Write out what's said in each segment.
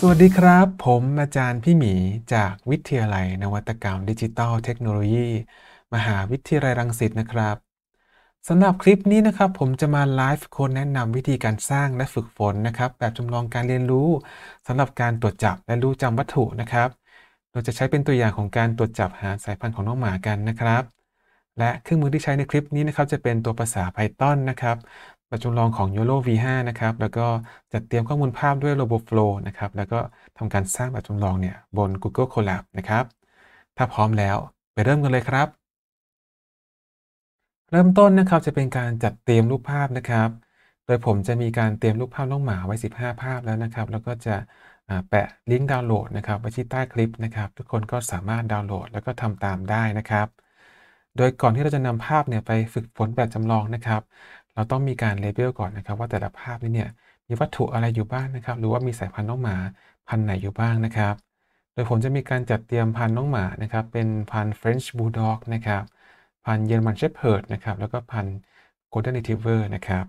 สวัสดีครับผมอาจารย์พี่หมีจากวิทยาลัยนวัตกรรมดิจิทัลเทคโนโลยีมหาวิทยาลัยรังสิตนะครับสำหรับคลิปนี้นะครับผมจะมาไลฟ์โค้ดแนะนำวิธีการสร้างและฝึกฝนนะครับแบบจำลองการเรียนรู้สำหรับการตรวจจับและรู้จำวัตถุนะครับเราจะใช้เป็นตัวอย่างของการตรวจจับหาสายพันธุ์ของน้องหมากันนะครับและเครื่องมือที่ใช้ในคลิปนี้นะครับจะเป็นตัวภาษา Python นะครับแบบจำลองของ YOLO V5 นะครับแล้วก็จัดเตรียมข้อมูลภาพด้วย RoboFlow นะครับแล้วก็ทำการสร้างแบบจำลองเนี่ยบน Google Colab นะครับถ้าพร้อมแล้วไปเริ่มกันเลยครับเริ่มต้นนะครับจะเป็นการจัดเตรียมรูปภาพนะครับโดยผมจะมีการเตรียมรูปภาพน้องหมาไว้15ภาพแล้วนะครับแล้วก็จะแปะลิงก์ดาวน์โหลดนะครับไว้ที่ใต้คลิปนะครับทุกคนก็สามารถดาวน์โหลดแล้วก็ทำตามได้นะครับโดยก่อนที่เราจะนำภาพเนี่ยไปฝึกฝนแบบจำลองนะครับเราต้องมีการเลเบลก่อนนะครับว่าแต่ละภาพนี้เนี่ยมีวัตถุอะไรอยู่บ้างนะครับหรือว่ามีสายพันธุ์น้องหมาพันธุ์ไหนอยู่บ้างนะครับโดยผมจะมีการจัดเตรียมพันธุ์น้องหมานะครับเป็นพันธุ์ French Bulldog นะครับพันธุ์ German Shepherd นะครับแล้วก็พันธุ์ Golden Retriever นะครับ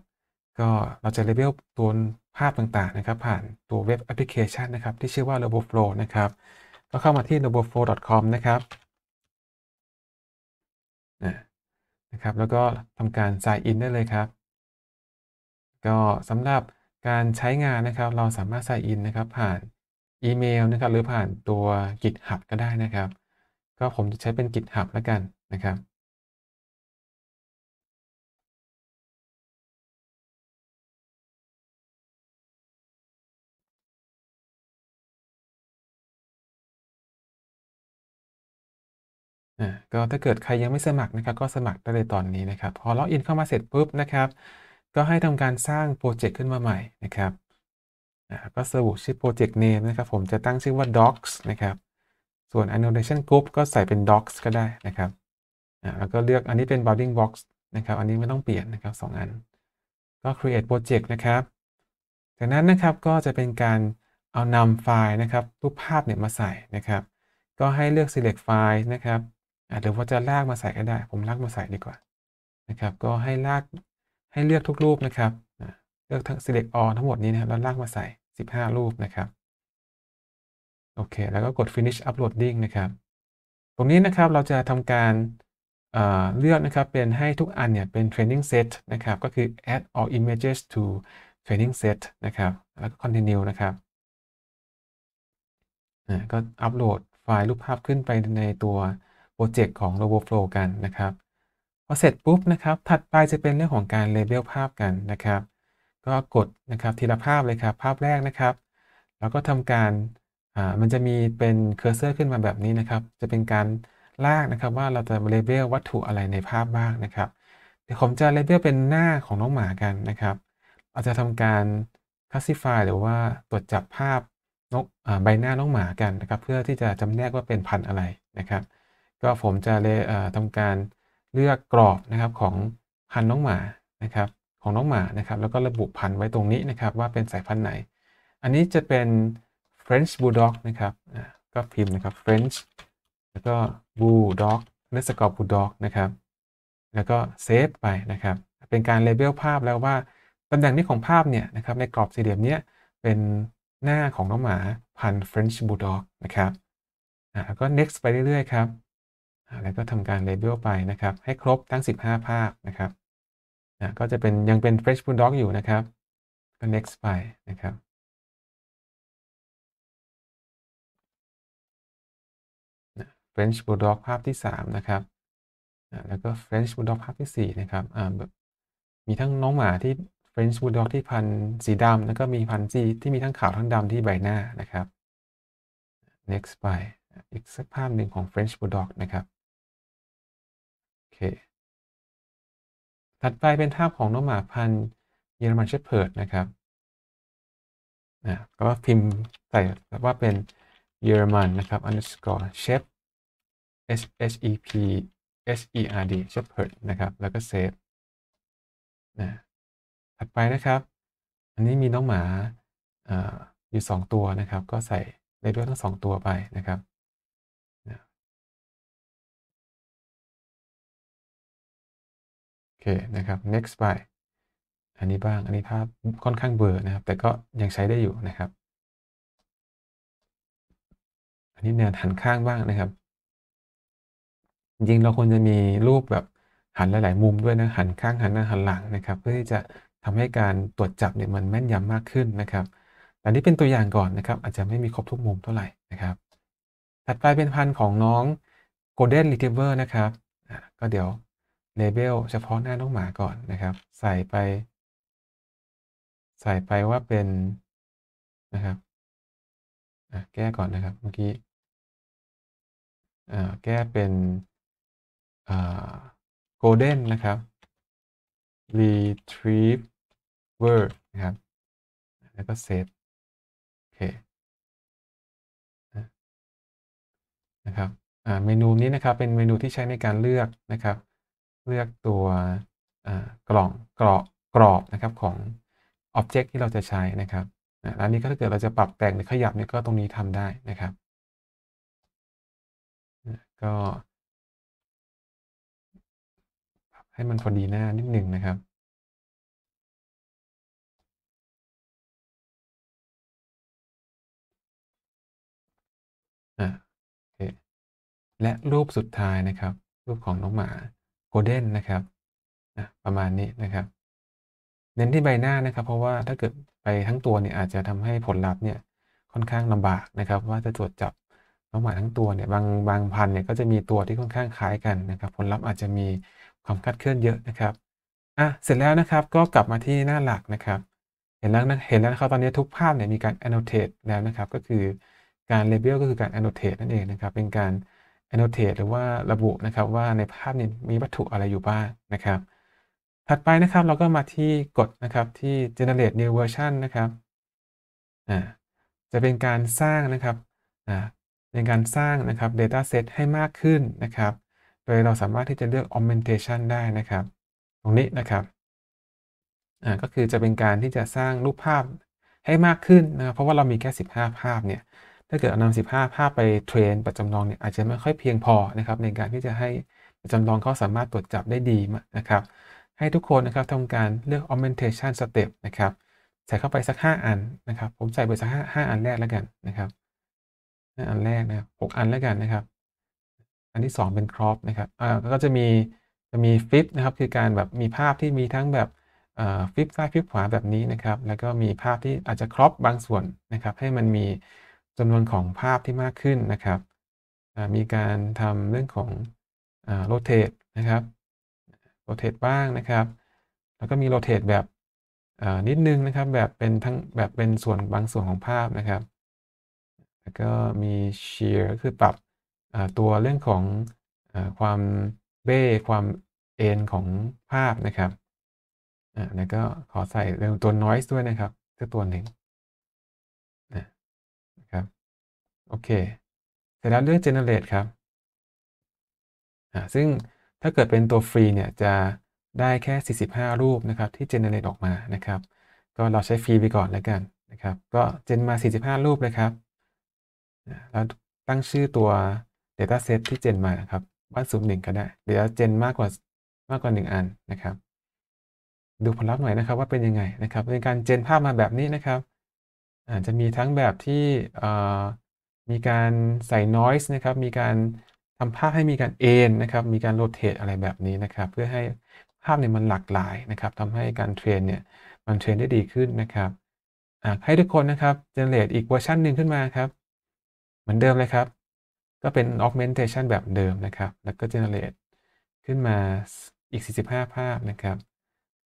ก็เราจะเลเบลตัวภาพต่างๆนะครับผ่านตัวเว็บแอปพลิเคชันนะครับที่ชื่อว่า RoboFlow นะครับก็เข้ามาที่ roboflow.com นะครับแล้วก็ทำการ sign in ได้เลยครับก็สำหรับการใช้งานนะครับเราสามารถ sign in นะครับผ่านอีเมลนะครับหรือผ่านตัว GitHub ก็ได้นะครับก็ผมจะใช้เป็น GitHub แล้วกันนะครับก็ถ้าเกิดใครยังไม่สมัครนะครับก็สมัครได้เลยตอนนี้นะครับพอล็อกอินเข้ามาเสร็จปุ๊บนะครับก็ให้ทำการสร้างโปรเจกต์ขึ้นมาใหม่นะครับก็ระบุชื่อโปรเจกต์ name นะครับผมจะตั้งชื่อว่า docs นะครับส่วน annotation group ก็ใส่เป็น docs ก็ได้นะครับแล้วก็เลือกอันนี้เป็น bounding box นะครับอันนี้ไม่ต้องเปลี่ยนนะครับ2อันก็ create project นะครับจากนั้นนะครับก็จะเป็นการเอานำไฟล์นะครับรูปภาพเนี่ยมาใส่นะครับก็ให้เลือก select file นะครับหรือว่าจะลากมาใส่ก็ได้ผมลากมาใส่ดีกว่านะครับก็ให้ลากให้เลือกทุกรูปนะครับเลือกทั้ง select all ทั้งหมดนี้นะครับแล้วลากมาใส่15รูปนะครับโอเคแล้วก็กด finish uploading นะครับตรงนี้นะครับเราจะทำการเลือกนะครับเป็นให้ทุกอันเนี่ยเป็น training set นะครับก็คือ add all images to training set นะครับแล้วก็ continue นะครับก็อัปโหลดไฟล์รูปภาพขึ้นไปในตัวโปรเจกต์ของ RoboFlow กันนะครับพอเสร็จปุ๊บนะครับถัดไปจะเป็นเรื่องของการเลเบลภาพกันนะครับก็กดนะครับทีละภาพเลยครับภาพแรกนะครับแล้วก็ทำการมันจะมีเป็นเคอร์เซอร์ขึ้นมาแบบนี้นะครับจะเป็นการลากนะครับว่าเราจะเลเบลวัตถุอะไรในภาพบ้างนะครับเดี๋ยวผมจะเลเบลเป็นหน้าของน้องหมากันนะครับเราจะทำการ classify หรือว่าตรวจจับภาพใบหน้าน้องหมากันนะครับเพื่อที่จะจำแนกว่าเป็นพันธุ์อะไรนะครับก็ผมจะทำการเลือกกรอบนะครับของพันธุ์น้องหมานะครับของน้องหมานะครับแล้วก็ระบุพันธุ์ไว้ตรงนี้นะครับว่าเป็นสายพันธุ์ไหนอันนี้จะเป็น French Bulldog นะครับก็พิมพ์นะครับ French แล้วก็ Bulldog เนื้อสกอร์ Bulldog นะครับแล้วก็เซฟไปนะครับเป็นการเลเบลภาพแล้วว่าตำแหน่งนี้ของภาพเนี่ยนะครับในกรอบสี่เหลี่ยมเนี้ยเป็นหน้าของน้องหมาพันธุ์ French Bulldog นะครับแล้วก็ next ไปเรื่อยๆครับแล้วก็ทำการเลเบลไปนะครับให้ครบทั้ง15ภาพนะครับก็จะเป็นยังเป็น French Bulldog อยู่นะครับก็ next ไปนะครับFrench Bulldog ภาพที่3นะครับแล้วก็ French Bulldog ภาพที่4นะครับมีทั้งน้องหมาที่ French Bulldog ที่พันธุ์สีดำแล้วก็มีพันธุ์สีที่มีทั้งขาวทั้งดำที่ใบหน้านะครับ next ไปอีกสักภาพหนึ่งของ French Bulldog นะครับโอเคถัดไปเป็นภาพของน้องหมาพันธุ์เยอรมันเชพเพิร์ดนะครับก็พิมพ์ใส่ว่าเป็นเยอรมันนะครับ underscore shep s h e p s e r d shepherd นะครับแล้วก็เซฟถัดไปนะครับอันนี้มีน้องหมาอยู่2ตัวนะครับก็ใส่เลเบลทั้ง2ตัวไปนะครับโอเคนะครับ next ไปอันนี้บ้างอันนี้ภาพค่อนข้างเบลอนะครับแต่ก็ยังใช้ได้อยู่นะครับ อันนี้แนวหันข้างบ้างนะครับจริงเราควรจะมีรูปแบบหันหลายๆมุมด้วยนะหันข้างหันหน้าหันหลังนะครับเพื่อที่จะทำให้การตรวจจับเนี่ยมันแม่นยำมากขึ้นนะครับแต่นี้เป็นตัวอย่างก่อนนะครับอาจจะไม่มีครบทุกมุมเท่าไหร่นะครับถัดไปเป็นพันธุ์ของน้องโกลเด้นรีทรีฟเวอร์นะครับก็เดี๋ยวเลเบลเฉพาะหน้าน้องหมาก่อนนะครับใส่ไปว่าเป็นนะครับแก้ก่อนนะครับเมื่อกี้แก้เป็นโกลเด้นนะครับ retriever นะครับแล้วก็เซฟโอเคนะครับเมนูนี้นะครับเป็นเมนูที่ใช้ในการเลือกนะครับเลือกตัวกรอบนะครับของ object ที่เราจะใช้นะครับอันนี้ก็ถ้าเกิดเราจะปรับแต่งหรือขยับเนี่ยก็ตรงนี้ทำได้นะครับก็ให้มันพอดีหน้านิดหนึ่งนะครับโอเคและรูปสุดท้ายนะครับรูปของน้องหมาโกลเด้นนะครับประมาณนี้นะครับเน้นที่ใบหน้านะครับเพราะว่าถ้าเกิดไปทั้งตัวเนี่ยอาจจะทำให้ผลลัพธ์เนี่ยค่อนข้างลำบากนะครับว่าจะตรวจจับน้องหมาทั้งตัวเนี่ยบางพันธุ์เนี่ยก็จะมีตัวที่ค่อนข้างคล้ายกันนะครับผลลัพธ์อาจจะมีความคลาดเคลื่อนเยอะนะครับเสร็จแล้วนะครับก็กลับมาที่หน้าหลักนะครับเห็นแล้วนะครับตอนนี้ทุกภาพเนี่ยมีการ annotate แล้วนะครับก็คือการ label ก็คือการ annotate นั่นเองนะครับเป็นการ annotate หรือว่าระบุนะครับว่าในภาพเนี่ยมีวัตถุอะไรอยู่บ้างนะครับถัดไปนะครับเราก็มาที่กดนะครับที่ generate new version นะครับจะเป็นการสร้างนะครับเป็นการสร้างนะครับ dataset ให้มากขึ้นนะครับโดยเราสามารถที่จะเลือก augmentation ได้นะครับตรงนี้นะครับก็คือจะเป็นการที่จะสร้างรูปภาพให้มากขึ้นนะครับเพราะว่าเรามีแค่15ภาพเนี่ยถ้าเกิดนำ15ภาพไปเทรนประจำลองเนี่ยอาจจะไม่ค่อยเพียงพอนะครับในการที่จะให้ประจำลองเขาสามารถตรวจจับได้ดีนะครับให้ทุกคนนะครับทำการเลือก augmentation step นะครับใส่เข้าไปสัก5อันนะครับผมใส่ไปสัก5อันแรกแล้วกันนะครับ5อันแรกนะครับ6อันแล้วกันนะครับอันที่2เป็น crop นะครับก็จะมี flip นะครับคือการแบบมีภาพที่มีทั้งแบบflip ซ้ายflip ขวาแบบนี้นะครับแล้วก็มีภาพที่อาจจะ crop บางส่วนนะครับให้มันมีจำนวนของภาพที่มากขึ้นนะครับมีการทำเรื่องของrotate นะครับโรเทตบ้างนะครับแล้วก็มีโรเทตแบบนิดนึงนะครับแบบเป็นทั้งแบบเป็นส่วนบางส่วนของภาพนะครับแล้วก็มีเชียร์คือปรับตัวเรื่องของความเบ้ความเอ็นของภาพนะครับแล้วก็ขอใส่เรื่องตัว noise ด้วยนะครับตัวหนึ่งนะครับโอเคเสร็จแล้วเรื่อง generate ครับซึ่งถ้าเกิดเป็นตัวฟรีเนี่ยจะได้แค่45รูปนะครับที่ generate ออกมานะครับก็เราใช้ฟรีไปก่อนแล้วกันนะครับก็เจนมา45รูปเลยครับแล้วตั้งชื่อตัว dataset ที่เจนมาครับว่าสูตร1ก็ได้เดี๋ยวเจนมากกว่า1อันนะครับดูผลลัพธ์หน่อยนะครับว่าเป็นยังไงนะครับในการเจนภาพมาแบบนี้นะครับอาจจะมีทั้งแบบที่มีการใส่ noise นะครับมีการทำภาพให้มีการเอ็นนะครับมีการโรเตทอะไรแบบนี้นะครับเพื่อให้ภาพเนี่ยมันหลากหลายนะครับทำให้การเทรนเนี่ยมันเทรนได้ดีขึ้นนะครับให้ทุกคนนะครับเจเนเรตอีกเวอร์ชันหนึ่งขึ้นมาครับเหมือนเดิมเลยครับก็เป็น augmentation แบบเดิมนะครับแล้วก็เจเนเรตขึ้นมาอีก45ภาพนะครับ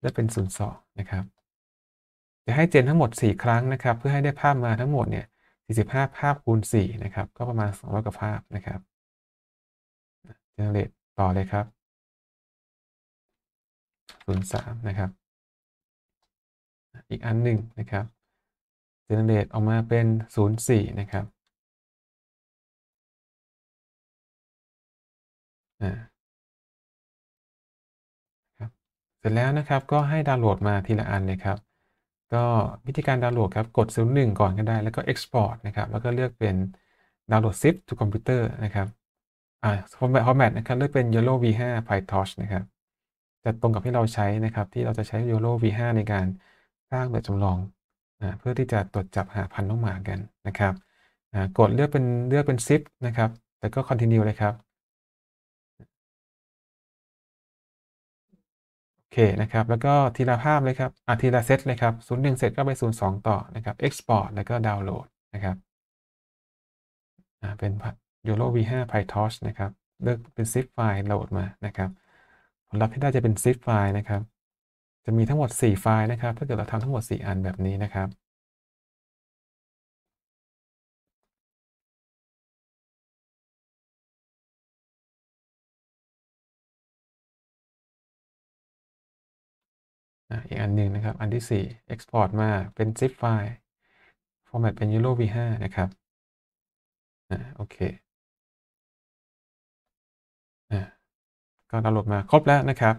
และเป็น02นะครับจะให้เจนทั้งหมด4ครั้งนะครับเพื่อให้ได้ภาพมาทั้งหมดเนี่ย45ภาพคูณ4นะครับก็ประมาณ200กว่าภาพนะครับgenerate ต่อเลยครับ03นะครับอีกอันหนึ่งนะครับ generate ออกมาเป็น04นะครับเสร็จแล้วนะครับก็ให้ดาวน์โหลดมาทีละอันเลยครับก็วิธีการดาวน์โหลดครับกด01ก่อนก็ได้แล้วก็ export นะครับแล้วก็เลือกเป็นดาวน์โหลด zip to computer นะครับformat นะครับเลือกเป็น YOLO V5 PyTorch นะครับจะตรงกับที่เราใช้นะครับที่เราจะใช้ YOLO V5 ในการสร้างแบบจำลองเพื่อที่จะตรวจจับหาพันธุ์น้องหมากันนะครับ กดเลือกเป็น zip นะครับแล้วก็ continue เลยครับโอเคนะครับแล้วก็ทีละภาพเลยครับทีละเซตเลยครับ01เสร็จก็ไป02ต่อนะครับ export แล้วก็ดาวน์โหลดนะครับเป็น Yolo V5 PyTorch นะครับเลือกเป็น zip ไฟล์โหลดมานะครับผลลัพธ์ที่ได้จะเป็น zip ไฟล์นะครับจะมีทั้งหมด4ไฟล์นะครับถ้าเกิดเราทำทั้งหมด4อันแบบนี้นะครับอีกอันหนึ่งนะครับอันที่4 export มาเป็น zip ไฟล์ format เป็น Yolo V5 นะครับโอเคก็ดาวน์โหลดมาครบแล้วนะครับ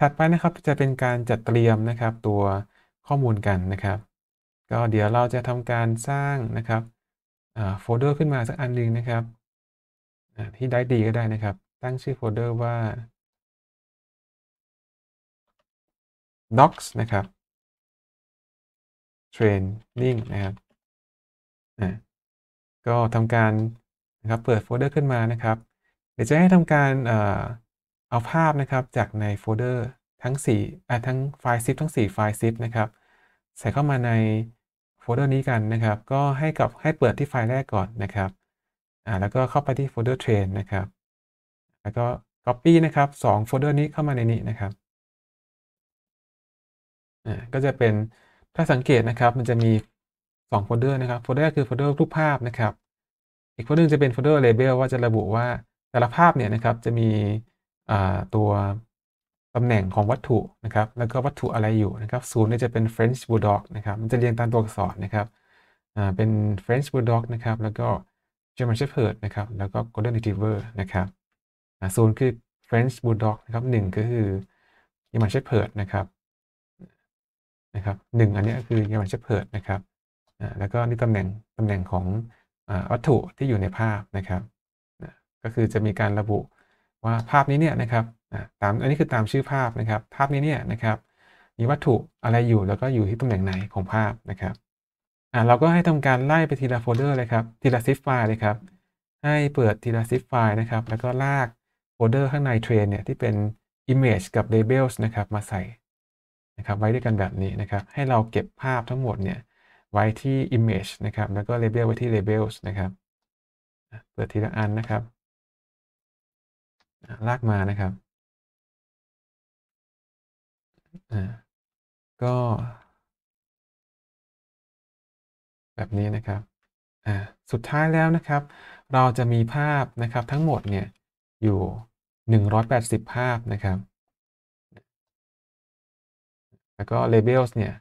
ถัดไปนะครับจะเป็นการจัดเตรียมนะครับตัวข้อมูลกันนะครับก็เดี๋ยวเราจะทำการสร้างนะครับโฟลเดอร์ขึ้นมาสักอันนึงนะครับที่ได้ดีก็ได้นะครับตั้งชื่อโฟลเดอร์ว่า docs นะครับ training นะครับก็ทำการนะครับเปิดโฟลเดอร์ขึ้นมานะครับเดี๋ยวจะให้ทำการเอาภาพนะครับจากในโฟลเดอร์ทั้งไฟล์ zip ทั้ง4ไฟล์ zip นะครับใส่เข้ามาในโฟลเดอร์นี้กันนะครับก็ให้เปิดที่ไฟล์แรกก่อนนะครับแล้วก็เข้าไปที่โฟลเดอร์ train นะครับแล้วก็ copy นะครับ2โฟลเดอร์นี้เข้ามาในนี้นะครับก็จะเป็นถ้าสังเกตนะครับมันจะมี2โฟลเดอร์นะครับโฟลเดอร์คือโฟลเดอร์รูปภาพนะครับอีกโฟลเดอร์จะเป็นโฟลเดอร์ label ว่าจะระบุว่าแต่ละภาพเนี่ยนะครับจะมีตัวตำแหน่งของวัตถุนะครับแล้วก็วัตถุอะไรอยู่นะครับ0เนี่ยจะเป็น French Bulldog นะครับมันจะเรียงตามตัวอักษรนะครับเป็น French Bulldog นะครับแล้วก็ German Shepherd นะครับแล้วก็ Golden Retriever นะครับ0คือ French Bulldog นะครับ1ก็คือ German Shepherd นะครับ1อันนี้ก็คือ German Shepherd นะครับแล้วก็นี่ตำแหน่งของวัตถุที่อยู่ในภาพนะครับก็คือจะมีการระบุว่าภาพนี้เนี่ยนะครับตามอันนี้คือตามชื่อภาพนะครับภาพนี้เนี่ยนะครับมีวัตถุอะไรอยู่แล้วก็อยู่ที่ตำแหน่งไหนของภาพนะครับเราก็ให้ทำการไล่ไปทีละโฟลเดอร์เลยครับทีละซิปไฟล์เลยครับให้เปิดทีละซิปไฟล์นะครับแล้วก็ลากโฟลเดอร์ข้างในเทรนเนี่ยที่เป็น image กับ labels นะครับมาใส่นะครับไว้ด้วยกันแบบนี้นะครับให้เราเก็บภาพทั้งหมดเนี่ยไว้ที่ image นะครับแล้วก็ label ไว้ที่ labels นะครับเปิดทีละอันนะครับลากมานะครับก็แบบนี้นะครับสุดท้ายแล้วนะครับเราจะมีภาพนะครับทั้งหมดเนี่ยอยู่180ภาพนะครับแล้วก็ labels เนี่ย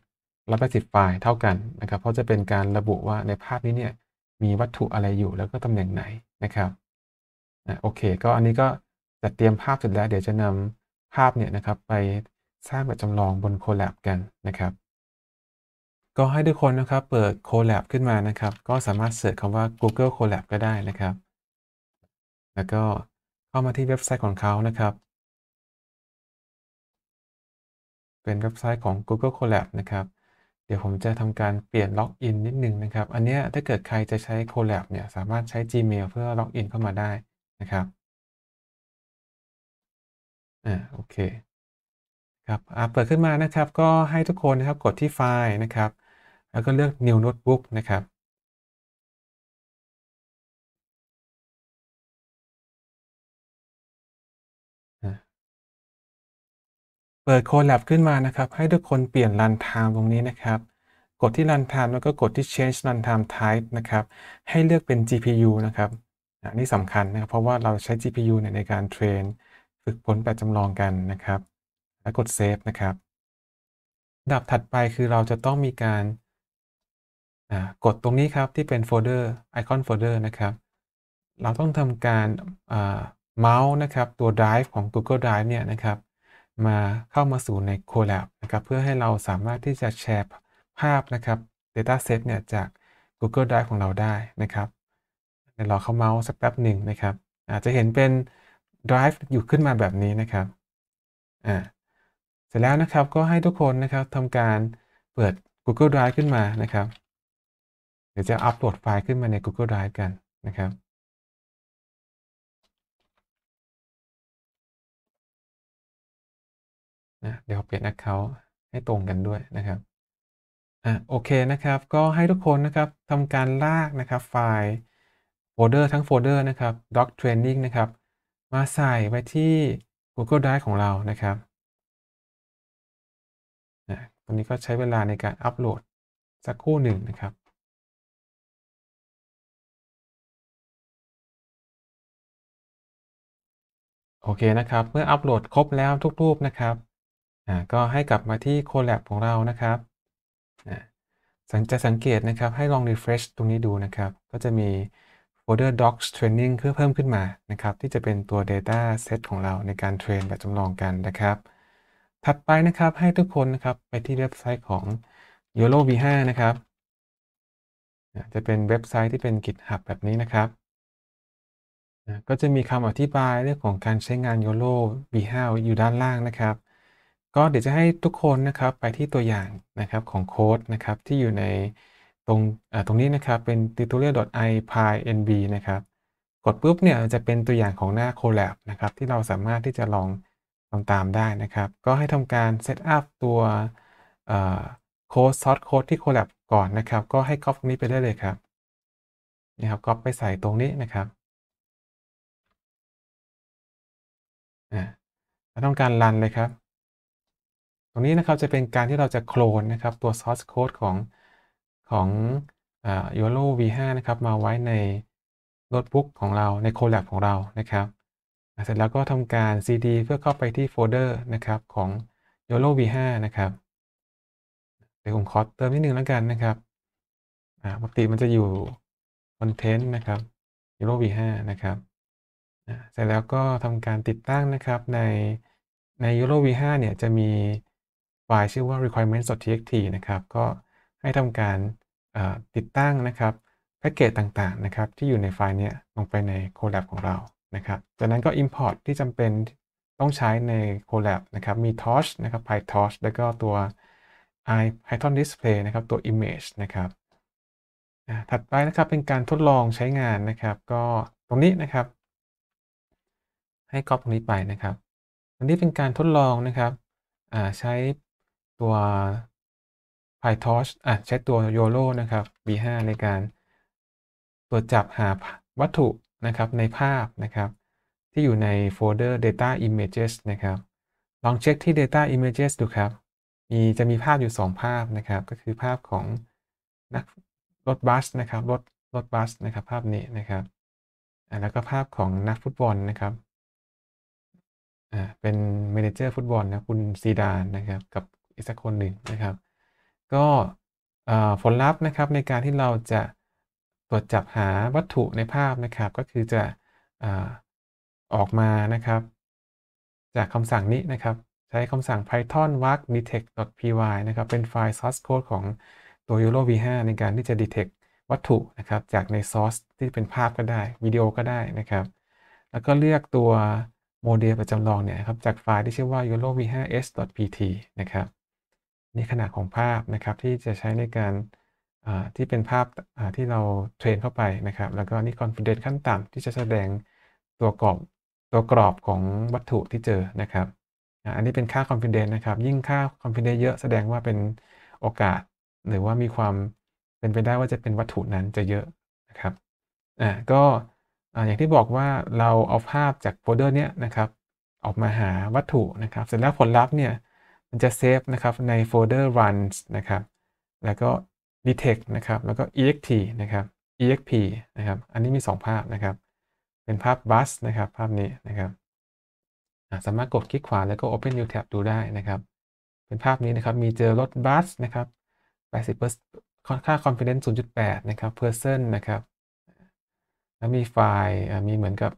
180ไฟล์เท่ากันนะครับเพราะจะเป็นการระบุว่าในภาพนี้เนี่ยมีวัตถุอะไรอยู่แล้วก็ตำแหน่งไหนนะครับโอเคก็อันนี้ก็จัดเตรียมภาพเสร็จแล้วเดี๋ยวจะนำภาพเนี่ยนะครับไปสร้างแบบจำลองบน Colab กันนะครับก็ให้ทุกคนนะครับเปิด Colab ขึ้นมานะครับก็สามารถเสิร์ชคำว่า Google Colab ก็ได้นะครับแล้วก็เข้ามาที่เว็บไซต์ของเขานะครับเป็นเว็บไซต์ของ Google Colab นะครับเดี๋ยวผมจะทำการเปลี่ยนล็อกอินนิดนึงนะครับอันนี้ถ้าเกิดใครจะใช้ Colab เนี่ยสามารถใช้ Gmail เพื่อล็อกอินเข้ามาได้นะครับโอเคครับเปิดขึ้นมานะครับก็ให้ทุกคนนะครับกดที่ไฟล์นะครับแล้วก็เลือก New Notebook นะครับเปิด Colab ขึ้นมานะครับให้ทุกคนเปลี่ยน Runtime ตรงนี้นะครับกดที่ Runtime แล้วก็กดที่ Change Runtime Type นะครับให้เลือกเป็น GPU นะครับนี่สำคัญนะครับเพราะว่าเราใช้ GPU ในการเทรนฝึกผลแบบจำลองกันนะครับแล้วกดเซฟนะครับระดับถัดไปคือเราจะต้องมีการกดตรงนี้ครับที่เป็นโฟลเดอร์ไอคอนโฟลเดอร์นะครับเราต้องทำการเมาส์นะครับตัว Drive ของ Google Drive เนี่ยนะครับมาเข้ามาสู่ใน Colab นะครับเพื่อให้เราสามารถที่จะแชร์ภาพนะครับ Dataset เนี่ยจาก Google Drive ของเราได้นะครับเดี๋ยวรอเขาเมาส์สักแป๊บหนึ่งนะครับอาจจะเห็นเป็น Drive อยู่ขึ้นมาแบบนี้นะครับเสร็จแล้วนะครับก็ให้ทุกคนนะครับทำการเปิด Google Drive ขึ้นมานะครับ ดี๋ยวจะอัปโหลดไฟล์ขึ้นมาใน Google Drive กันนะครับเดี๋ยวเปลี่ยน Account ให้ตรงกันด้วยนะครับโอเคนะครับก็ให้ทุกคนนะครับทำการลากนะครับไฟล์โฟลเดอร์ทั้งโฟลเดอร์นะครับ Doc Training นะครับมาใส่ไว้ที่ Google Drive ของเรานะครับตอนนี้ก็ใช้เวลาในการอัปโหลดสักครู่หนึ่งนะครับโอเคนะครับเมื่ออัปโหลดครบแล้วทุกรูปนะครับก็ให้กลับมาที่ Colab ของเรานะครับจะสังเกตนะครับให้ลอง refresh ตรงนี้ดูนะครับก็จะมีโฟลเดอร์ Docs Training เพื่อเพิ่มขึ้นมานะครับที่จะเป็นตัว Data Set ของเราในการเทรนแบบจำลองกันนะครับถัดไปนะครับให้ทุกคนนะครับไปที่เว็บไซต์ของ YOLO V5 นะครับจะเป็นเว็บไซต์ที่เป็น GitHub แบบนี้นะครับก็จะมีคำอธิบายเรื่องของการใช้งาน YOLO V5 อยู่ด้านล่างนะครับก็เดี๋ยวจะให้ทุกคนนะครับไปที่ตัวอย่างนะครับของโค้ดนะครับที่อยู่ในตรงนี้นะครับเป็น tutorial.ipynb นะครับกดปุ๊บเนี่ยจะเป็นตัวอย่างของหน้า Colab นะครับที่เราสามารถที่จะลองทำตามได้นะครับก็ให้ทำการ set up ตัวโค้ดซอสโค้ดที่ Colab ก่อนนะครับก็ให้ copy นี้ไปได้เลยครับนะครับ copy ไปใส่ตรงนี้นะครับเราต้องการรันเลยครับตรงนี้นะครับจะเป็นการที่เราจะโคลนนะครับตัว source code ของYOLO V5 นะครับมาไว้ในโน้ตบุ๊กของเราใน Colab ของเรานะครับเสร็จแล้วก็ทำการ cd เพื่อเข้าไปที่โฟลเดอร์นะครับของ YOLO V5 นะครับเดี๋ยวผมขอเติมนิดนึงแล้วกันนะครับปกติมันจะอยู่ content นะครับ YOLO V5 นะครับเสร็จแล้วก็ทำการติดตั้งนะครับใน YOLO V5 เนี่ยจะมีไฟล์ชื่อว่า requirements.txt นะครับก็ให้ทำการติดตั้งนะครับแพ็กเกจต่างๆนะครับที่อยู่ในไฟล์นี้ลงไปใน Colab ของเรานะครับจากนั้นก็ import ที่จำเป็นต้องใช้ใน Colab นะครับมี Torch นะครับ PyTorch แล้วก็ตัว Python Display นะครับตัว image นะครับถัดไปนะครับเป็นการทดลองใช้งานนะครับก็ตรงนี้นะครับให้ก๊อปตรงนี้ไปนะครับอันนี้เป็นการทดลองนะครับใช้ตัว PyTorch ใช้ตัว YOLO นะครับ V5 ในการตรวจจับหาวัตถุนะครับในภาพนะครับที่อยู่ในโฟลเดอร์ Data Images นะครับลองเช็คที่ Data Images ดูครับจะมีภาพอยู่2ภาพนะครับก็คือภาพของรถบัสนะครับรถบัสนะครับภาพนี้นะครับแล้วก็ภาพของนักฟุตบอลนะครับเป็นเมเนเจอร์ฟุตบอลนะคุณซีดานนะครับกับอีกสักคนหนึ่งนะครับก็ผลลัพธ์นะครับในการที่เราจะตรวจจับหาวัตถุในภาพนะครับก็คือจะออกมานะครับจากคำสั่งนี้นะครับใช้คำสั่ง python vec detect.py นะครับเป็นไฟล์ source code ของตัว YOLO V5 ในการที่จะ detect วัตถุนะครับจากใน source ที่เป็นภาพก็ได้วิดีโอก็ได้นะครับแล้วก็เลือกตัวโมเดลประจำลองเนี่ยครับจากไฟล์ที่ชื่อว่า YOLO V5s.pt นะครับนี่ขนาดของภาพนะครับที่จะใช้ในการที่เป็นภาพที่เราเทรนเข้าไปนะครับแล้วก็นี่ confidence ขั้นต่ำที่จะแสดงตัวกรอบของวัตถุที่เจอนะครับอันนี้เป็นค่า confidence นะครับยิ่งค่า confidence เยอะแสดงว่าเป็นโอกาสหรือว่ามีความเป็นไปได้ว่าจะเป็นวัตถุนั้นจะเยอะนะครับก็อย่างที่บอกว่าเราเอาภาพจากโฟลเดอร์เนี้ยนะครับออกมาหาวัตถุนะครับเสร็จแล้วผลลัพธ์เนี่ยมันจะเซฟนะครับในโฟลเดอร์ runs นะครับแล้วก็ detect นะครับแล้วก็ ext นะครับ exp นะครับอันนี้มี2ภาพนะครับเป็นภาพ bus นะครับภาพนี้นะครับสามารถกดคลิกขวาแล้วก็ open new tab ดูได้นะครับเป็นภาพนี้นะครับมีเจอรถบัสนะครับ 80% ค่า confidence 0.8 นะครับ person นะครับแล้วมีไฟล์มีเหมือนกับ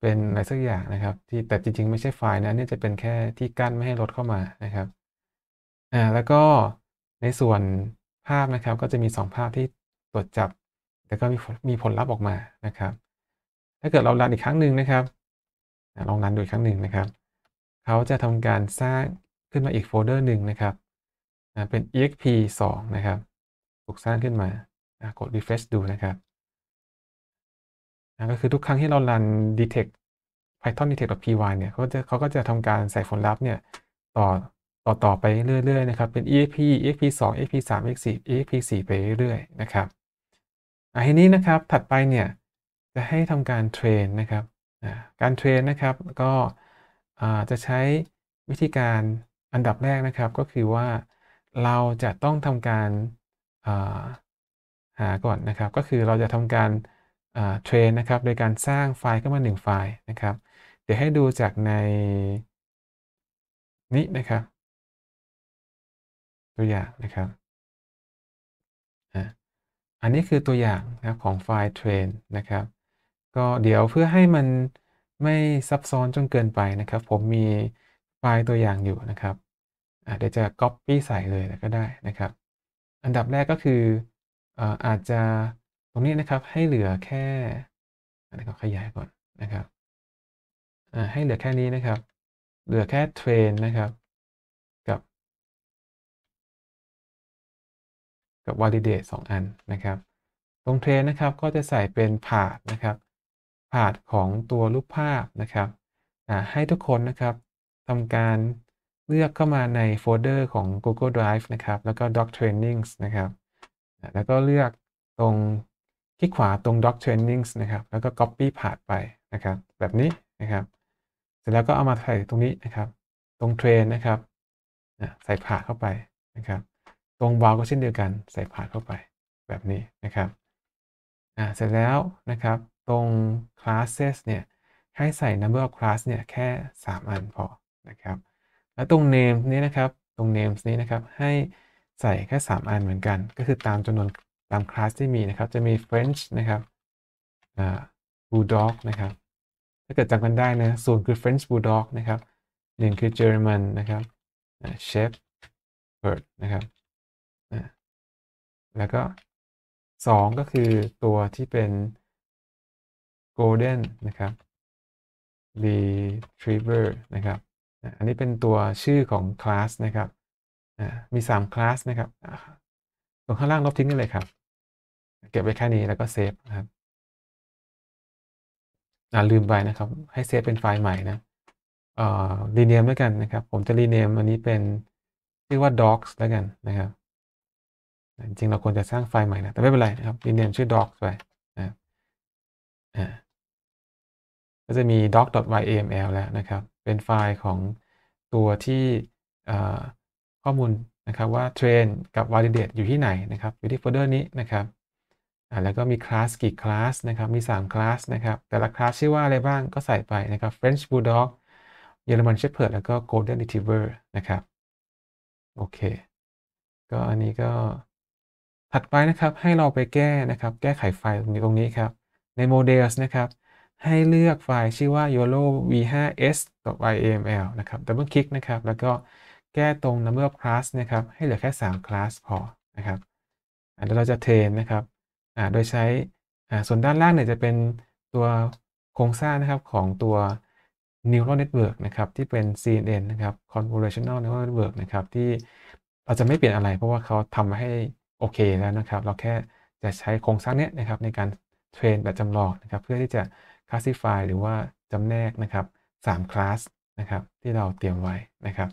เป็นอะไรสักอย่างนะครับที่แต่จริงๆไม่ใช่ไฟล์นะนี่จะเป็นแค่ที่กั้นไม่ให้รถเข้ามานะครับแล้วก็ในส่วนภาพนะครับก็จะมี2ภาพที่ตรวจจับแล้วก็มีผลลัพธ์ออกมานะครับถ้าเกิดเรารันอีกครั้งหนึ่งนะครับลองรันดูอีกครั้งหนึ่งนะครับเขาจะทำการสร้างขึ้นมาอีกโฟลเดอร์หนึ่งนะครับเป็น exp 2นะครับถูกสร้างขึ้นมา กด refresh ดูนะครับก็คือทุกครั้งที่เรารัน detect python detect py เนี่ยเขาก็จะทำการใส่ผลลัพธ์เนี่ยต่อไปเรื่อยๆนะครับเป็น exp exp 2 exp 3 exp 4 exp 4ไปเรื่อยๆนะครับทีนี้นะครับถัดไปเนี่ยจะให้ทำการเทรนนะครับการเทรนนะครับก็จะใช้วิธีการอันดับแรกนะครับก็คือว่าเราจะต้องทำการหาก่อนนะครับก็คือเราจะทำการเทรนนะครับโดยการสร้างไฟล์ขึ้นมา1ไฟล์นะครับเดี๋ยวให้ดูจากในนี้นะครับตัวอย่างนะครับอันนี้คือตัวอย่างนะครับของไฟล์เทรนนะครับก็เดี๋ยวเพื่อให้มันไม่ซับซ้อนจนเกินไปนะครับผมมีไฟล์ตัวอย่างอยู่นะครับเดี๋ยวจะ Copy ใส่เลยก็ได้นะครับอันดับแรกก็คืออาจจะตรงนี้นะครับให้เหลือแค่อะไรก็ขยายก่อนนะครับให้เหลือแค่นี้นะครับเหลือแค่เทรนนะครับกับ validate 2 อันนะครับตรงเทรนนะครับก็จะใส่เป็น path นะครับpath ของตัวรูปภาพนะครับให้ทุกคนนะครับทำการเลือกเข้ามาในโฟลเดอร์ของ Google Drive นะครับแล้วก็ Doc Trainings นะครับแล้วก็เลือกตรงคลิกขวาตรง Doc Trainings นะครับแล้วก็ Copy Path ไปนะครับแบบนี้นะครับเสร็จแล้วก็เอามาใส่ตรงนี้นะครับตรงเทรนนะครับใส่ Path เข้าไปนะครับตรง Bound ก็เช่นเดียวกันใส่ Path เข้าไปแบบนี้นะครับเสร็จแล้วนะครับตรง Classes เนี่ยให้ใส่ Number of Class เนี่ยแค่3อันพอนะครับแล้วตรง Name นี้นะครับตรง Names นี้นะครับให้ใส่แค่3อันเหมือนกันก็คือตามจำนวนตาม Class ที่มีนะครับจะมี French นะครับBulldog นะครับถ้าเกิดจำกันได้นะ0คือ French Bulldog นะครับ1คือ German นะครับShepherd นะครับแล้วก็2ก็คือตัวที่เป็น Golden นะครับ Retriever นะครับอันนี้เป็นตัวชื่อของ Class นะครับมี3 Class นะครับตรงข้างล่างลบทิ้งได้เลยครับเก็บไว้แค่นี้แล้วก็เซฟนะครับลืมไปนะครับให้เซฟเป็นไฟล์ใหม่นะรีเนมด้วยกันนะครับผมจะรีเนมอันนี้เป็นเรียกว่า docs แล้วกันนะครับจริงเราควรจะสร้างไฟล์ใหม่นะแต่ไม่เป็นไรนะครับรีเนมชื่อ docs ไปนะครับก็จะมี doc.yml แล้วนะครับเป็นไฟล์ของตัวที่ข้อมูลนะครับว่า train กับ validate อยู่ที่ไหนนะครับอยู่ที่โฟลเดอร์นี้นะครับแล้วก็มี class กี่ class นะครับมี3 class นะครับแต่ละ class ชื่อว่าอะไรบ้างก็ใส่ไปนะครับ French Bulldog เยอรมัน Shepherd แล้วก็ Golden Retriever นะครับโอเคก็อันนี้ก็ถัดไปนะครับให้เราไปแก้นะครับแก้ไขไฟล์ตรงนี้ครับใน models นะครับให้เลือกไฟล์ชื่อว่า yolo v5s.yml นะครับ double click นะครับแล้วก็แก้ตรง number of class นะครับให้เหลือแค่3 class พอนะครับแล้วเราจะเทรนนะครับโดยใช้ส่วนด้านล่างเนี่ยจะเป็นตัวโครงสร้างนะครับของตัว neural network นะครับที่เป็น CNN นะครับ convolutional neural network นะครับที่เราจะไม่เปลี่ยนอะไรเพราะว่าเขาทำมาให้โอเคแล้วนะครับเราแค่จะใช้โครงสร้างเนี้ยนะครับในการเทรนแบบจำลองนะครับเพื่อที่จะ classify หรือว่าจำแนกนะครับ3 class นะครับที่เราเตรียมไว้นะครับ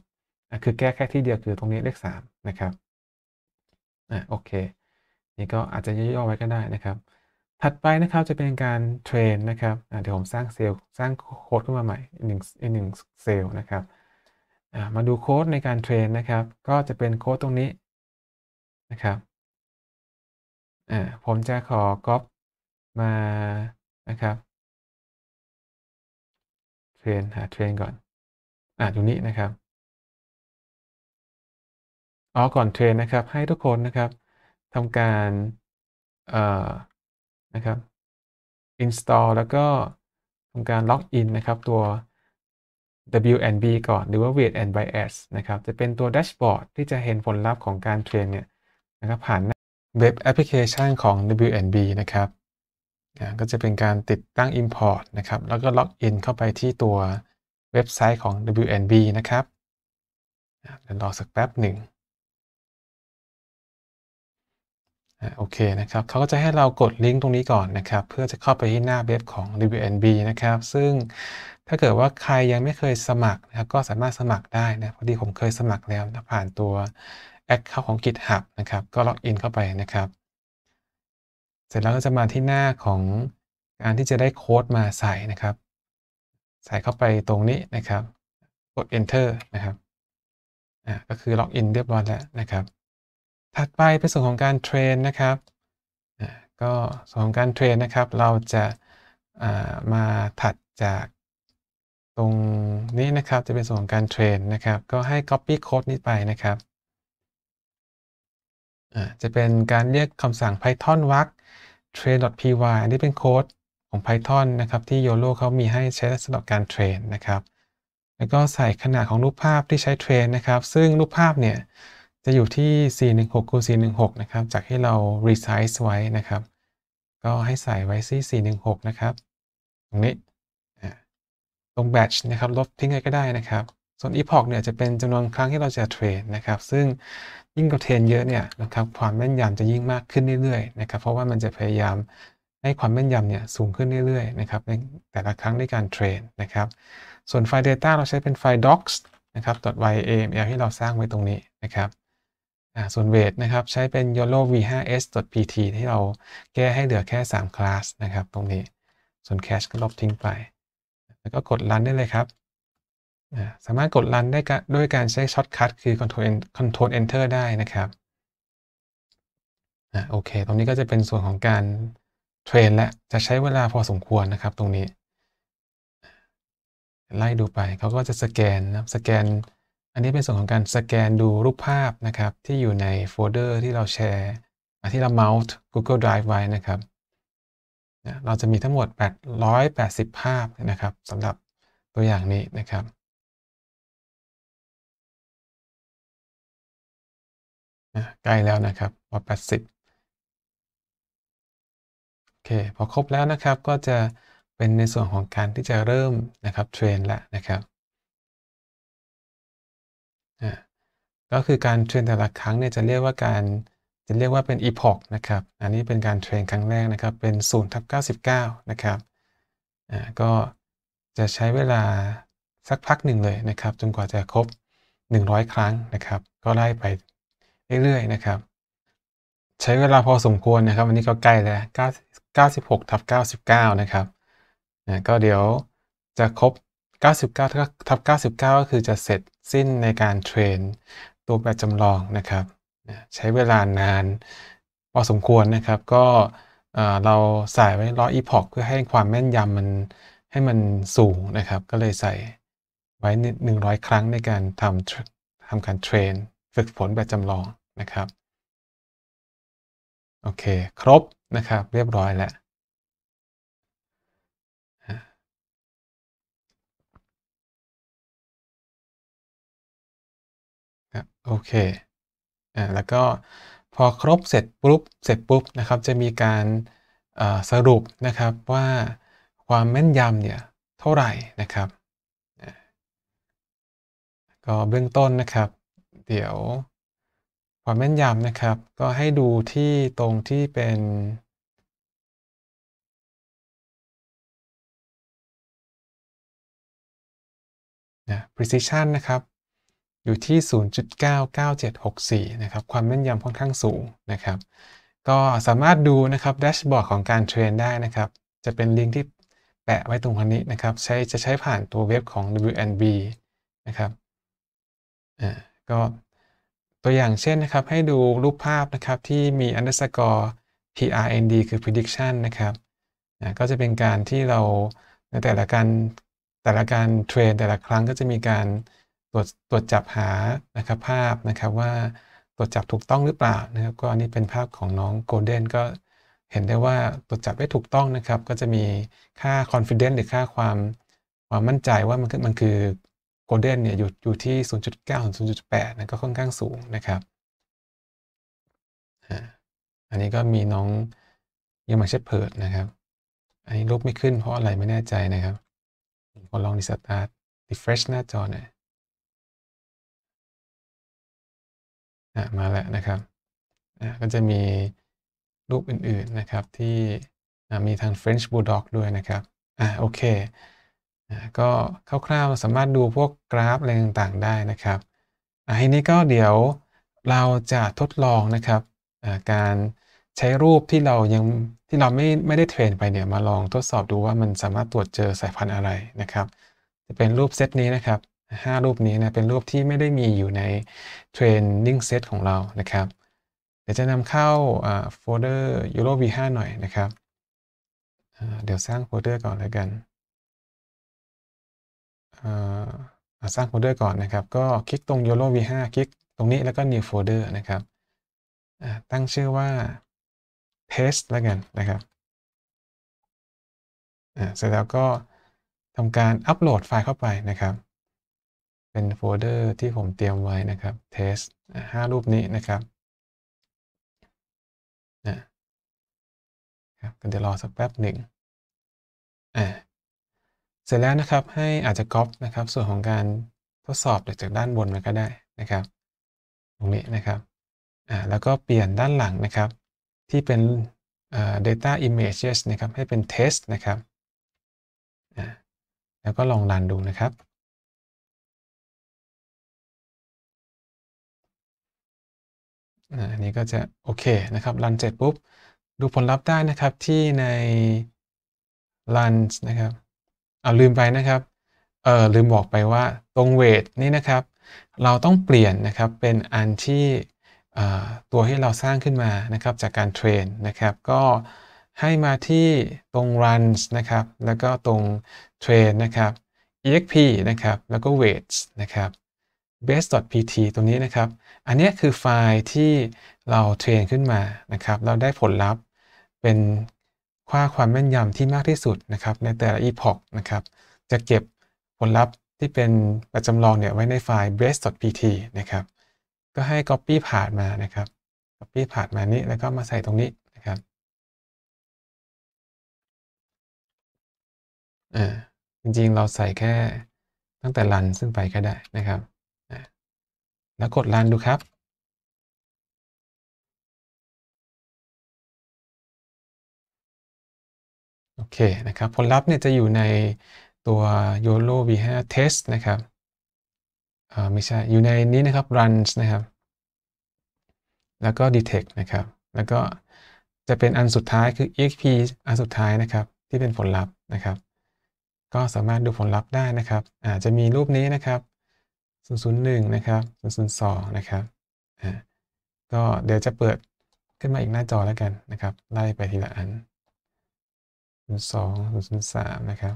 คือแก้แค่ที่เดียวคือตรงนี้เลข3นะครับโอเคนี่ก็อาจจะย่อๆไว้ก็ได้นะครับถัดไปนะครับจะเป็นการเทรนนะครับเดี๋ยวผมสร้างเซลล์สร้างโค้ดขึ้นมาใหม่หนึ่งเซลล์นะครับมาดูโค้ดในการเทรนนะครับก็จะเป็นโค้ดตรงนี้นะครับผมจะขอก๊อปมานะครับเทรนเทรนก่อนตรงนี้นะครับก่อนเทรนนะครับให้ทุกคนนะครับทำการนะครับ install แล้วก็ทำการล็อกอินนะครับตัว WNB ก่อนหรือว่า weight and bias นะครับจะเป็นตัวแดชบอร์ดที่จะเห็นผลลัพธ์ของการเทรนเนี่ยนะครับผ่านเว็บแอปพลิเคชันของ WNB นะครับก็จะเป็นการติดตั้ง import นะครับแล้วก็ล็อกอินเข้าไปที่ตัวเว็บไซต์ของ WNB นะครับเดี๋ยวรอสักแป๊บหนึ่ง โอเคนะครับเขาก็จะให้เรากดลิงก์ตรงนี้ก่อนนะครับเพื่อจะเข้าไปที่หน้าเว็บของ Airbnb นะครับซึ่งถ้าเกิดว่าใครยังไม่เคยสมัครนะครับก็สามารถสมัครได้นะพอดีผมเคยสมัครแล้วผ่านตัว Account ของ GitHub นะครับก็ล็อกอินเข้าไปนะครับเสร็จแล้วก็จะมาที่หน้าของการที่จะได้โค้ดมาใส่นะครับใส่เข้าไปตรงนี้นะครับกด Enter นะครับก็คือล็อกอินเรียบร้อยแล้วนะครับถัดไปเป็นส่วนของการเทรนนะครับก็ส่วนของการเทรนนะครับเราจะมาถัดจากตรงนี้นะครับจะเป็นส่วนของการเทรนนะครับก็ให้ Copy Code นี้ไปนะครับจะเป็นการเรียกคำสั่ง Python Vec train.py อันนี้เป็นโค้ดของ Python นะครับที่ YOLO เขามีให้ใช้สำหรับการเทรนนะครับแล้วก็ใส่ขนาดของรูปภาพที่ใช้เทรนนะครับซึ่งรูปภาพเนี่ยจะอยู่ที่416x416นะครับจากที่เรารีไซส์ไว้นะครับก็ให้ใส่ไว้ที่416นะครับตรงนี้ตรง batch นะครับลบทิ้งไปก็ได้นะครับส่วน epoch เนี่ยจะเป็นจำนวนครั้งที่เราจะเทรนนะครับซึ่งยิ่งเราเทรนเยอะเนี่ยนะครับความแม่นยำจะยิ่งมากขึ้นเรื่อยๆนะครับเพราะว่ามันจะพยายามให้ความแม่นยำเนี่ยสูงขึ้นเรื่อยๆนะครับในแต่ละครั้งในการเทรนนะครับส่วนไฟล์ data เราใช้เป็นไฟล์ docs นะครับ .yaml ที่เราสร้างไว้ตรงนี้นะครับส่วน weight นะครับใช้เป็น yolo v5s.pt ที่เราแก้ให้เหลือแค่3 class นะครับตรงนี้ส่วน cache ก็ลบทิ้งไปแล้วก็กด run ได้เลยครับสามารถกด run ได้ด้วยการใช้ช็อตคัทคือ control enter ได้นะครับโอเคตรงนี้ก็จะเป็นส่วนของการเทรนและจะใช้เวลาพอสมควรนะครับตรงนี้ไล่ดูไปเขาก็จะสแกนนะสแกนอันนี้เป็นส่วนของการสแกนดูรูปภาพนะครับที่อยู่ในโฟลเดอร์ที่เราแชร์ที่เรา mount Google Drive ไว้นะครับเราจะมีทั้งหมด880ภาพนะครับสำหรับตัวอย่างนี้นะครับใกล้แล้วนะครับ180โอเคพอครบแล้วนะครับก็จะเป็นในส่วนของการที่จะเริ่มนะครับเทรนแล้วนะครับก็คือการเทรนแต่ละครั้งเนี่ยจะเรียกว่าเป็น epoch นะครับอันนี้เป็นการเทรนครั้งแรกนะครับเป็น 0/99 นะครับก็จะใช้เวลาสักพักหนึ่งเลยนะครับจนกว่าจะครบ100ครั้งนะครับก็ไล่ไปเรื่อยๆนะครับใช้เวลาพอสมควรนะครับวันนี้ก็ใกล้แล้ว 96/99 นะครับก็เดี๋ยวจะครบ99/99 ก็คือจะเสร็จสิ้นในการเทรนตัวแบบจำลองนะครับใช้เวลานานพอสมควรนะครับก็เราใส่ไว้100 epoch เพื่อให้ความแม่นยำมันให้มันสูงนะครับก็เลยใส่ไว้100 ครั้งในการทำการเทรนฝึกฝนแบบจำลองนะครับโอเคครบนะครับเรียบร้อยแล้วโอเคแล้วก็พอครบเสร็จปุ๊บนะครับจะมีการสรุปนะครับว่าความแม่นยำเนี่ยเท่าไหร่นะครับก็เบื้องต้นนะครับเดี๋ยวความแม่นยำนะครับก็ให้ดูที่ตรงที่เป็นprecision นะครับอยู่ที่ 0.99764 นะครับความแม่นยำค่อนข้างสูงนะครับก็สามารถดูนะครับแดชบอร์ดของการเทรนได้นะครับจะเป็นลิงก์ที่แปะไว้ตรงนี้นะครับจะใช้ผ่านตัวเว็บของ Airbnb นะครับก็ตัวอย่างเช่นนะครับให้ดูรูปภาพนะครับที่มี underscore prnd คือ prediction นะครับก็จะเป็นการที่เราในแต่ละการเทรนแต่ละครั้งก็จะมีการตรวจจับหานะครับภาพนะครับว่าตรวจจับถูกต้องหรือเปล่านะครับก็อันนี้เป็นภาพของน้องโกลเด้นก็เห็นได้ว่าตรวจจับได้ถูกต้องนะครับก็จะมีค่า confidence หรือค่าความมั่นใจว่ามันคือโกลเด้นเนี่ยอยู่ที่ 0.9 0.8 นะก็ค่อนข้างสูงนะครับอันนี้ก็มีน้องยังมาเช็ดเพิร์ดนะครับอันนี้ลบไม่ขึ้นเพราะอะไรไม่แน่ใจนะครับก็ลองรีสตาร์ท refresh หน้าจอหน่อยมาแล้วนะครับก็จะมี รูปอื่นๆนะครับที่มีทาง French Bulldog ด้วยนะครับโอเคก็คร่าวๆสามารถดูพวกกราฟอะไรต่างๆได้นะครับทีนี้ก็เดี๋ยวเราจะทดลองนะครับการใช้รูปที่เรายังที่เราไม่ได้เทรนไปเนี่ยมาลองทดสอบดูว่ามันสามารถตรวจเจอสายพันธุ์อะไรนะครับจะเป็นรูปเซตนี้นะครับ5รูปนี้นะเป็นรูปที่ไม่ได้มีอยู่ในเทรนนิ่งเซตของเรานะครับเดี๋ยวจะนำเข้าโฟลเดอร์ Euro V5 หน่อยนะครับเดี๋ยวสร้างโฟลเดอร์ก่อนแล้วกันสร้างโฟลเดอร์ก่อนนะครับก็คลิกตรง Euro V5 คลิกตรงนี้แล้วก็ New Folder นะครับตั้งชื่อว่า Test แล้วกันนะครับเสร็จแล้วก็ทำการอัปโหลดไฟล์เข้าไปนะครับเป็นโฟลเดอร์ที่ผมเตรียมไว้นะครับ Test 5รูปนี้นะครับก็เดี๋ยวรอสักแป๊บหนึ่งเสร็จแล้วนะครับให้อาจจะก๊อปนะครับส่วนของการทดสอบจากด้านบนมาก็ได้นะครับตรงนี้นะครับแล้วก็เปลี่ยนด้านหลังนะครับที่เป็นdata images นะครับให้เป็น test นะครับแล้วก็ลองรันดูนะครับอันนี้ก็จะโอเคนะครับรันเสร็จปุ๊บดูผลลัพธ์ได้นะครับที่ใน Lunch นะครับลืมไปนะครับลืมบอกไปว่าตรง Weight นี่นะครับเราต้องเปลี่ยนนะครับเป็นอันที่ตัวที่เราสร้างขึ้นมานะครับจากการเทรนนะครับก็ให้มาที่ตรง Runs นะครับแล้วก็ตรง Train นะครับ exp นะครับแล้วก็ Weights นะครับ base.pt ตัวนี้นะครับอันนี้คือไฟล์ที่เราเทรนขึ้นมานะครับเราได้ผลลัพธ์เป็นค่าความแม่นยำที่มากที่สุดนะครับในแต่ละ epoch นะครับจะเก็บผลลัพธ์ที่เป็นประจำลองเนี่ยไว้ในไฟล์ base.pt นะครับก็ให้ copy ผ่านมานะครับ copy ผ่านมานี้แล้วก็มาใส่ตรงนี้นะครับจริงๆเราใส่แค่ตั้งแต่ run ขึ้นไปก็ได้นะครับแล้วกดรันดูครับโอเคนะครับผลลัพธ์เนี่ยจะอยู่ในตัว YOLO V5 Test นะครับไม่ใช่อยู่ในนี้นะครับ Runs นะครับแล้วก็ Detect นะครับแล้วก็จะเป็นอันสุดท้ายคือ EXP อันสุดท้ายนะครับที่เป็นผลลัพธ์นะครับก็สามารถดูผลลัพธ์ได้นะครับจะมีรูปนี้นะครับ001นะครับ002นะครับก็เดี๋ยวจะเปิดขึ้นมาอีกหน้าจอแล้วกันนะครับไล่ไปทีละอัน02 003นะครับ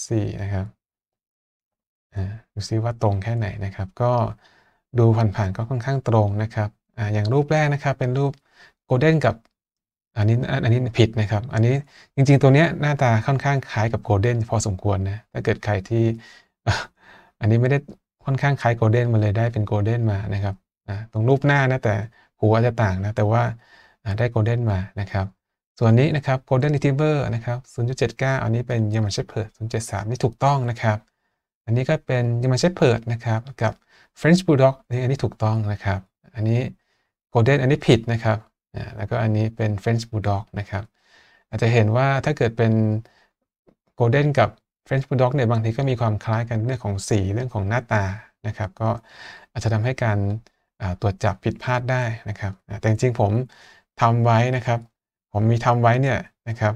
004นะครับดูซิว่าตรงแค่ไหนนะครับก็ดูผ่านๆก็ค่อนข้างตรงนะครับอย่างรูปแรกนะครับเป็นรูปโกลเด้นกับอันนี้ผิดนะครับอันนี้จริงๆตัวเนี้ยหน้าตาค่อนข้างคล้ายกับโกลเด้นพอสมควรนะถ้าเกิดใครที่อันนี้ไม่ได้ค่อนข้างคล้ายโกลเด้นมาเลยได้เป็นโกลเด้นมานะครับตรงรูปหน้านะแต่หูอาจจะต่างนะแต่ว่าได้โกลเด้นมานะครับส่วนนี้นะครับโกลเด้นรีทรีฟเวอร์นะครับ 0.79 อันนี้เป็นเยอร์มันเชพเพิร์ด 0.73 นี่ถูกต้องนะครับอันนี้ก็เป็นเยอร์มันเชพเพิร์ดนะครับกับ French Bulldog อันนี้ถูกต้องนะครับอันนี้โกลเด้นอันนี้ผิดนะครับแล้วก็อันนี้เป็น French Bulldog นะครับอาจจะเห็นว่าถ้าเกิดเป็น Golden กับ French Bulldog เนี่ยบางทีก็มีความคล้ายกันเรื่องของสีเรื่องของหน้าตานะครับก็อาจจะทำให้การตรวจจับผิดพลาดได้นะครับแต่จริงๆผมทำไว้นะครับผมมีทำไว้เนี่ยนะครับ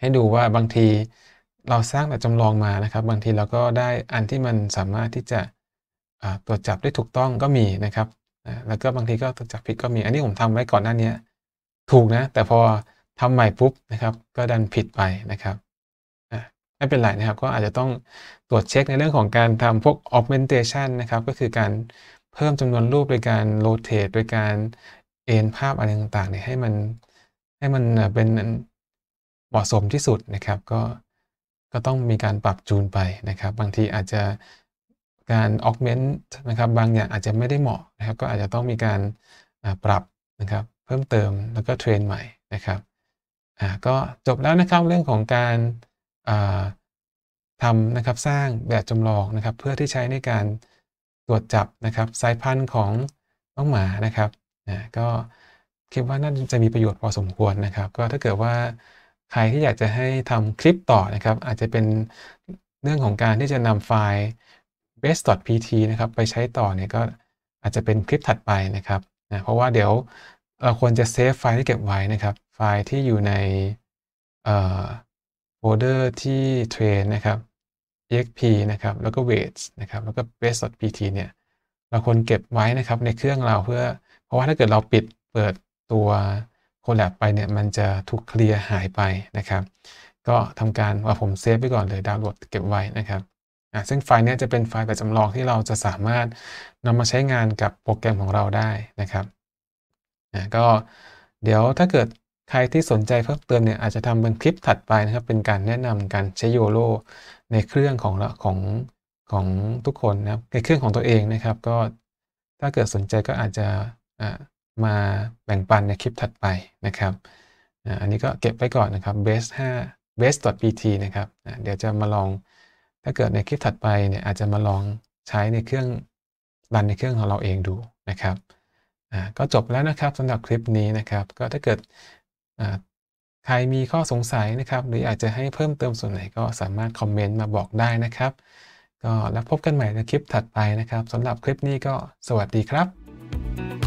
ให้ดูว่าบางทีเราสร้างแบบจำลองมานะครับบางทีเราก็ได้อันที่มันสามารถที่จะตรวจจับได้ถูกต้องก็มีนะครับแล้วก็บางทีก็ตรวจจับผิดก็มีอันนี้ผมทำไว้ก่อนหน้านี้ถูกนะแต่พอทำใหม่ปุ๊บนะครับก็ดันผิดไปนะครับไม่เป็นไรนะครับก็อาจจะต้องตรวจเช็คในเรื่องของการทำพวก augmentation นะครับก็คือการเพิ่มจำนวนรูปโดยการ rotate โดยการเอ็นภาพอะไรต่างๆเนี่ยให้มันเป็นเหมาะสมที่สุดนะครับก็ต้องมีการปรับจูนไปนะครับบางทีอาจจะการ augment นะครับบางอย่างอาจจะไม่ได้เหมาะนะครับก็อาจจะต้องมีการปรับนะครับเพิ่มเติมแล้วก็เทรนใหม่นะครับก็จบแล้วนะครับเรื่องของการทำนะครับสร้างแบบจำลองนะครับเพื่อที่ใช้ในการตรวจจับนะครับสายพันธุ์ของ น้องหมานะครับก็คิดว่าน่าจะมีประโยชน์พอสมควรนะครับก็ถ้าเกิดว่าใครที่อยากจะให้ทำคลิปต่อนะครับอาจจะเป็นเรื่องของการที่จะนำไฟล์ best.pt นะครับไปใช้ต่อเนี่ยก็อาจจะเป็นคลิปถัดไปนะครับเพราะว่าเดี๋ยวเราควรจะเซฟไฟล์ที่เก็บไว้นะครับไฟล์ที่อยู่ในโฟลเดอร์ที่ train นะครับ exp นะครับแล้วก็ weights นะครับแล้วก็ best.pt เนี่ยเราควรเก็บไว้นะครับในเครื่องเราเพื่อเพราะว่าถ้าเกิดเราปิดเปิดตัวCollab ไปเนี่ยมันจะถูกเคลียร์หายไปนะครับก็ทำการว่าผมเซฟไว้ก่อนเลยดาวน์โหลดเก็บไว้นะครับซึ่งไฟล์นี้จะเป็นไฟล์แบบจำลองที่เราจะสามารถนำมาใช้งานกับโปรแกรมของเราได้นะครับก็เดี๋ยวถ้าเกิดใครที่สนใจเพิ่มเติมเนี่ยอาจจะทำเป็นคลิปถัดไปนะครับเป็นการแนะนำการใช้ YOLO ในเครื่องของทุกคนนะครับในเครื่องของตัวเองนะครับก็ถ้าเกิดสนใจก็อาจจะมาแบ่งปันในคลิปถัดไปนะครับอันนี้ก็เก็บไว้ก่อนนะครับ best.pt นะครับเดี๋ยวจะมาลองถ้าเกิดในคลิปถัดไปเนี่ยอาจจะมาลองใช้ในเครื่องรันในเครื่องของเราเองดูนะครับก็จบแล้วนะครับสำหรับคลิปนี้นะครับก็ถ้าเกิดใครมีข้อสงสัยนะครับหรืออาจจะให้เพิ่มเติมส่วนไหนก็สามารถคอมเมนต์มาบอกได้นะครับก็แล้วพบกันใหม่ในคลิปถัดไปนะครับสำหรับคลิปนี้ก็สวัสดีครับ